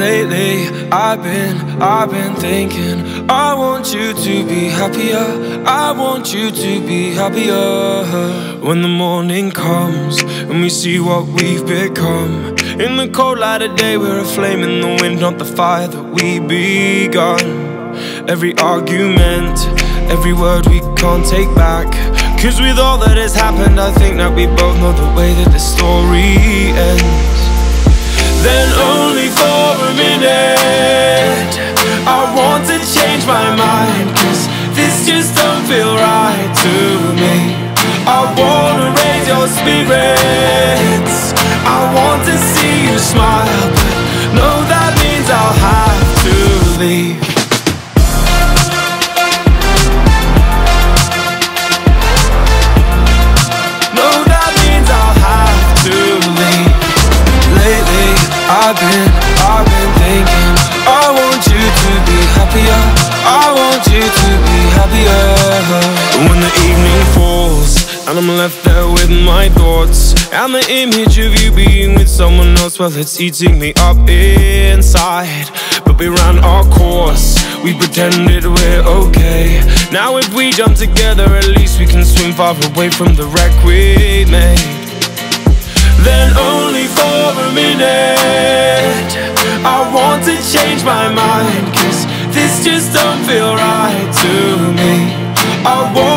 Lately, I've been thinking, I want you to be happier, I want you to be happier. When the morning comes, and we see what we've become, in the cold light of day, we're a flame in the wind, not the fire that we begun. Every argument, every word we can't take back, 'cause with all that has happened, I think that we both know the way that this story ends. Then only for a minute I want to change my mind, 'cause this just don't feel right to me. I wanna raise your spirits, I want to see you smile, but no, that means I'll have to leave. I've been thinking, I want you to be happier, I want you to be happier. When the evening falls and I'm left there with my thoughts, and the image of you being with someone else, well, it's eating me up inside. But we ran our course, we pretended we're okay. Now if we jump together, at least we can swim far away from the wreck we made. Then only for a minute I want to change my mind, 'cause this just don't feel right to me. I want